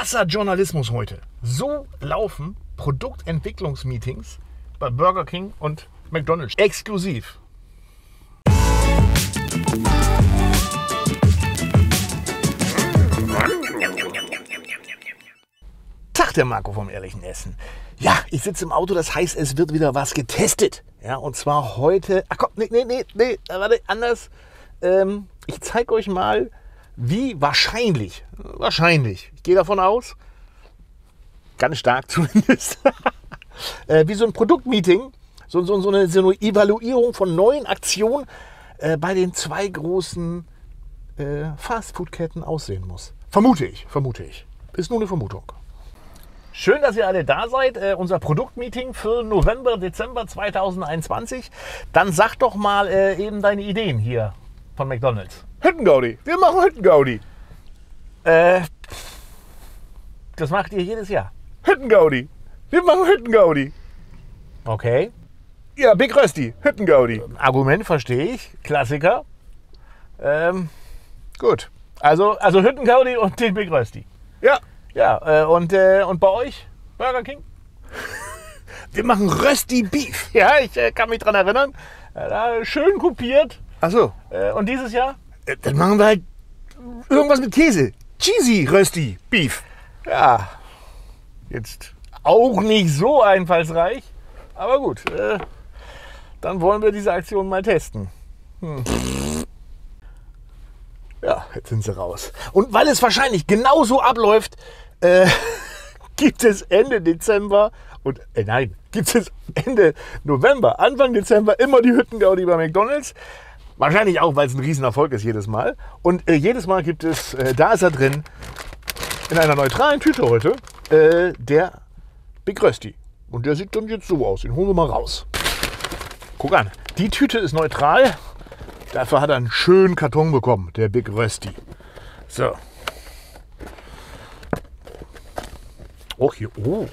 Wasserjournalismus heute. So laufen Produktentwicklungsmeetings bei Burger King und McDonalds. Exklusiv. Tag, der Marco vom ehrlichen Essen. Ja, ich sitze im Auto, das heißt, es wird wieder was getestet. Ja, und zwar heute... Ach komm, nee, warte, anders. Ich zeige euch mal, wie wahrscheinlich, ich gehe davon aus, ganz stark zumindest, wie so ein Produktmeeting, so eine Evaluierung von neuen Aktionen bei den zwei großen Fastfood-Ketten aussehen muss. Vermute ich. Ist nur eine Vermutung. Schön, dass ihr alle da seid. Unser Produktmeeting für November, Dezember 2021. Dann sag doch mal eben deine Ideen hier von McDonalds. Hüttengaudi. Wir machen Hüttengaudi. Das macht ihr jedes Jahr. Hüttengaudi. Wir machen Hüttengaudi. Okay. Ja, Big Rösti. Hüttengaudi. Argument verstehe ich. Klassiker. Gut. Also Hüttengaudi und den Big Rösti. Ja. Ja, und bei euch? Burger King? Wir machen Rösti Beef. Ja, ich kann mich dran erinnern. Schön kopiert. Ach so. Und dieses Jahr? Dann machen wir halt irgendwas mit Käse. Cheesy Rösti Beef. Ja, jetzt auch nicht so einfallsreich. Aber gut, dann wollen wir diese Aktion mal testen. Ja, jetzt sind sie raus. Und weil es wahrscheinlich genauso abläuft, gibt es Ende Dezember und Ende November, Anfang Dezember immer die Hüttengaudi bei McDonalds. Wahrscheinlich auch, weil es ein Riesenerfolg ist jedes Mal. Und jedes Mal gibt es, da ist er drin, in einer neutralen Tüte heute, der Big Rösti. Und der sieht dann jetzt so aus. Den holen wir mal raus. Guck an, die Tüte ist neutral. Dafür hat er einen schönen Karton bekommen, der Big Rösti. So. Oh, hier. Oh.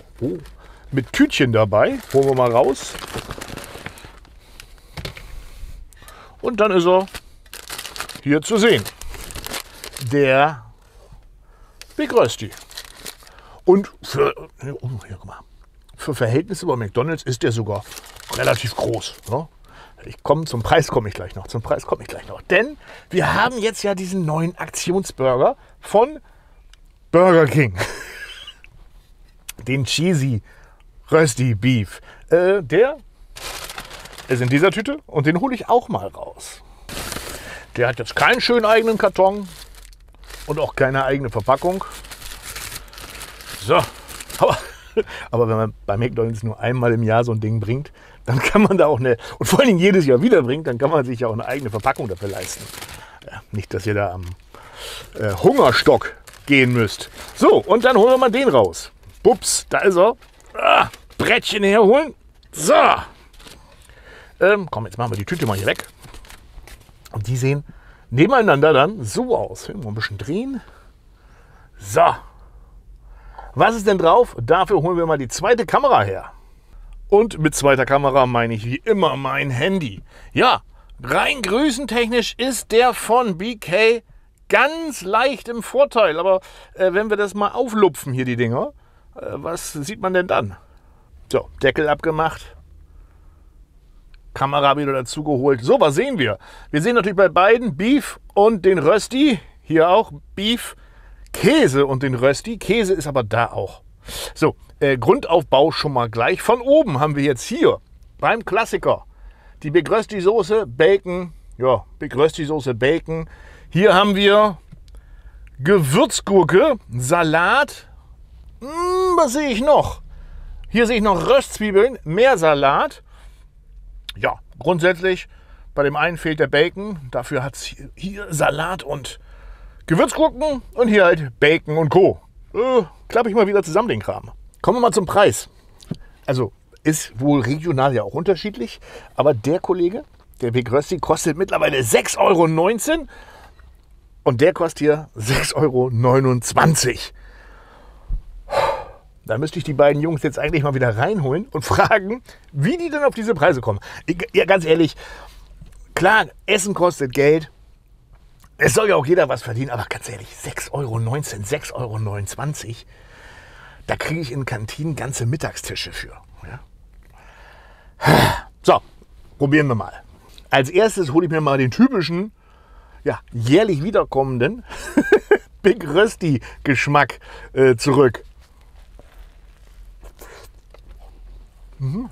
Mit Tütchen dabei. Holen wir mal raus. Und dann ist er hier zu sehen. Der Big Rösti. Und für Verhältnisse bei McDonalds ist der sogar relativ groß. Ne? Zum Preis komme ich gleich noch. Denn wir haben jetzt ja diesen neuen Aktionsburger von Burger King. Den Cheesy Rösti Beef. Der ist in dieser Tüte und den hole ich auch mal raus. Der hat jetzt keinen schönen eigenen Karton und auch keine eigene Verpackung. So, aber wenn man bei McDonalds nur einmal im Jahr so ein Ding bringt, dann kann man da auch und vor allen Dingen jedes Jahr wieder bringt, dann kann man sich ja auch eine eigene Verpackung dafür leisten. Ja, nicht, dass ihr da am Hungerstock gehen müsst. So, und dann holen wir mal den raus. Bups, da ist er. Ah, Brettchen herholen. So. Komm, jetzt machen wir die Tüte mal hier weg. Und die sehen nebeneinander dann so aus. Mal ein bisschen drehen. So. Was ist denn drauf? Dafür holen wir mal die zweite Kamera her. Und mit zweiter Kamera meine ich wie immer mein Handy. Ja, rein größentechnisch ist der von BK ganz leicht im Vorteil. Aber wenn wir das mal auflupfen hier, die Dinger, was sieht man denn dann? So, Deckel abgemacht. Kamera wieder dazugeholt. So, was sehen wir? Wir sehen natürlich bei beiden Beef und den Rösti. Hier auch Beef. Käse und den Rösti. Käse ist aber da auch. So, Grundaufbau schon mal gleich. Von oben haben wir jetzt hier beim Klassiker die Big Rösti Soße, Bacon. Ja, Big Rösti Soße, Bacon. Hier haben wir Gewürzgurke, Salat. Was sehe ich noch? Hier sehe ich noch Röstzwiebeln, mehr Salat. Ja, grundsätzlich bei dem einen fehlt der Bacon. Dafür hat es hier Salat und Gewürzgurken und hier halt Bacon und Co. Klappe ich mal wieder zusammen den Kram. Kommen wir mal zum Preis. Also ist wohl regional ja auch unterschiedlich, aber der Kollege, der Big Rösti, kostet mittlerweile 6,19 Euro und der kostet hier 6,29 Euro. Da müsste ich die beiden Jungs jetzt eigentlich mal wieder reinholen und fragen, wie die denn auf diese Preise kommen. Ja, ganz ehrlich, klar, Essen kostet Geld. Es soll ja auch jeder was verdienen, aber ganz ehrlich, 6,19 Euro, 6,29 Euro, da kriege ich in Kantinen ganze Mittagstische für. Ja? So, probieren wir mal. Als erstes hole ich mir mal den typischen, ja, jährlich wiederkommenden Big Rösti Geschmack zurück. Mhm.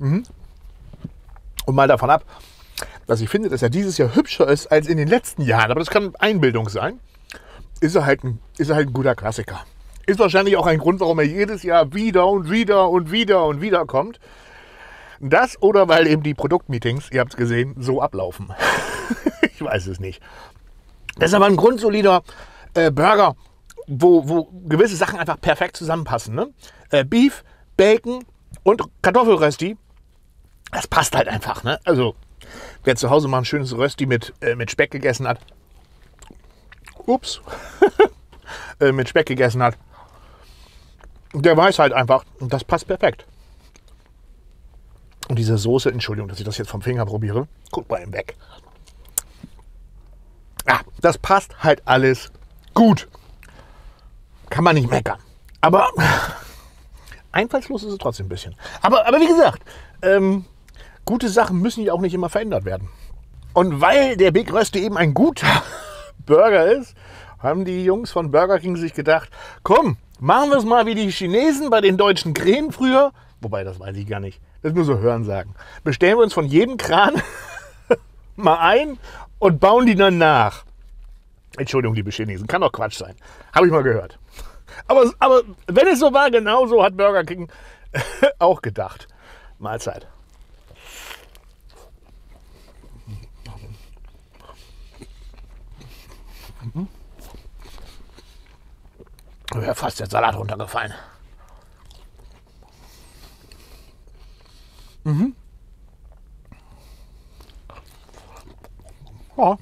Mhm. Und mal davon ab, dass ich finde, dass er dieses Jahr hübscher ist als in den letzten Jahren, aber das kann Einbildung sein, ist er halt ein guter Klassiker. Ist wahrscheinlich auch ein Grund, warum er jedes Jahr wieder kommt. Das oder weil eben die Produktmeetings, ihr habt es gesehen, so ablaufen. Ich weiß es nicht. Das ist aber ein grundsolider Burger, wo gewisse Sachen einfach perfekt zusammenpassen. Ne? Beef, Bacon und Kartoffelrösti, das passt halt einfach. Ne? Also wer zu Hause mal ein schönes Rösti mit Speck gegessen hat, der weiß halt einfach, das passt perfekt. Und diese Soße, Entschuldigung, dass ich das jetzt vom Finger probiere, guck mal ihm weg. Ja, das passt halt alles gut. Kann man nicht meckern. Aber einfallslos ist es trotzdem ein bisschen. Aber wie gesagt, gute Sachen müssen ja auch nicht immer verändert werden. Und weil der Big Rösti eben ein guter Burger ist, haben die Jungs von Burger King sich gedacht, komm, machen wir es mal wie die Chinesen bei den deutschen Krähen früher. Wobei, das weiß ich gar nicht. Das nur so hören sagen. Bestellen wir uns von jedem Kran mal ein und bauen die dann nach. Entschuldigung, liebe Chinesen, kann doch Quatsch sein. Habe ich mal gehört. Aber wenn es so war, genau so hat Burger King auch gedacht. Mahlzeit. Wäre fast der Salat runtergefallen. Mhm. Ja.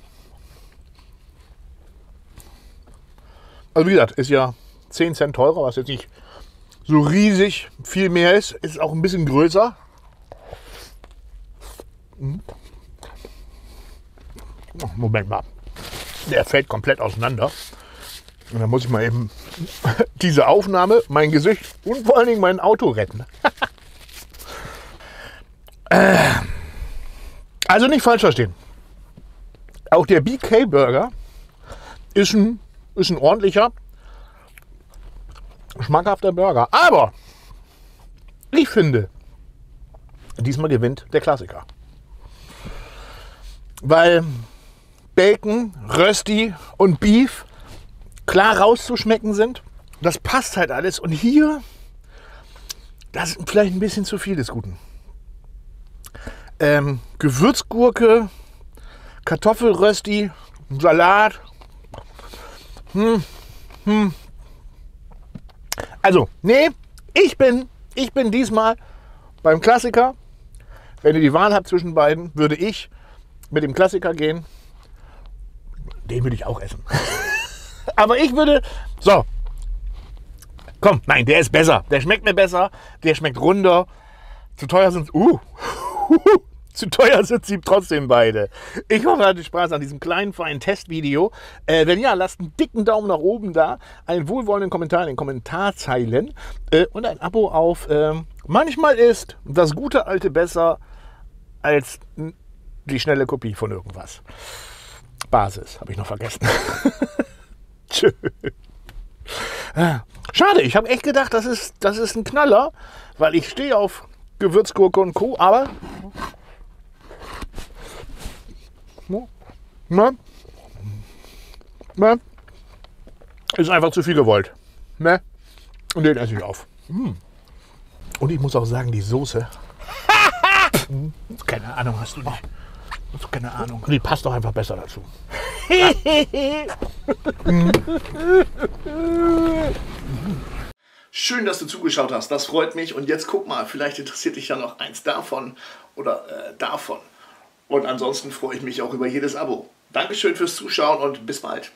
Also wie gesagt, ist ja 10 Cent teurer, was jetzt nicht so riesig viel mehr ist. Ist auch ein bisschen größer. Mhm. Oh, Moment mal. Der fällt komplett auseinander. Und dann muss ich mal eben diese Aufnahme, mein Gesicht und vor allen Dingen mein Auto retten. Also nicht falsch verstehen. Auch der BK Burger ist ein ordentlicher, schmackhafter Burger. Aber ich finde, diesmal gewinnt der Klassiker. Weil Bacon, Rösti und Beef klar rauszuschmecken sind. Das passt halt alles. Und hier, das ist vielleicht ein bisschen zu viel des Guten. Gewürzgurke, Kartoffelrösti, Salat. Also, nee, ich bin diesmal beim Klassiker. Wenn ihr die Wahl habt zwischen beiden, würde ich mit dem Klassiker gehen. Den würde ich auch essen. Aber ich würde... So. Komm, nein, der ist besser. Der schmeckt mir besser. Der schmeckt runder. Zu teuer sind... Zu teuer sind sie trotzdem beide. Ich hoffe, ihr hattet Spaß an diesem kleinen, feinen Testvideo. Wenn ja, lasst einen dicken Daumen nach oben da, einen wohlwollenden Kommentar in den Kommentarzeilen und ein Abo auf Manchmal ist das gute Alte besser als die schnelle Kopie von irgendwas. Basis, habe ich noch vergessen. Tschö. Schade, ich habe echt gedacht, das ist ein Knaller, weil ich stehe auf Gewürzgurke und Co., aber... Ne? Ist einfach zu viel gewollt. Ne? Und den esse ich auf. Und ich muss auch sagen, die Soße. Keine Ahnung, hast du nicht. Keine Ahnung. Die passt doch einfach besser dazu. Ja. Schön, dass du zugeschaut hast. Das freut mich. Und jetzt guck mal, vielleicht interessiert dich ja noch eins davon oder davon. Und ansonsten freue ich mich auch über jedes Abo. Dankeschön fürs Zuschauen und bis bald.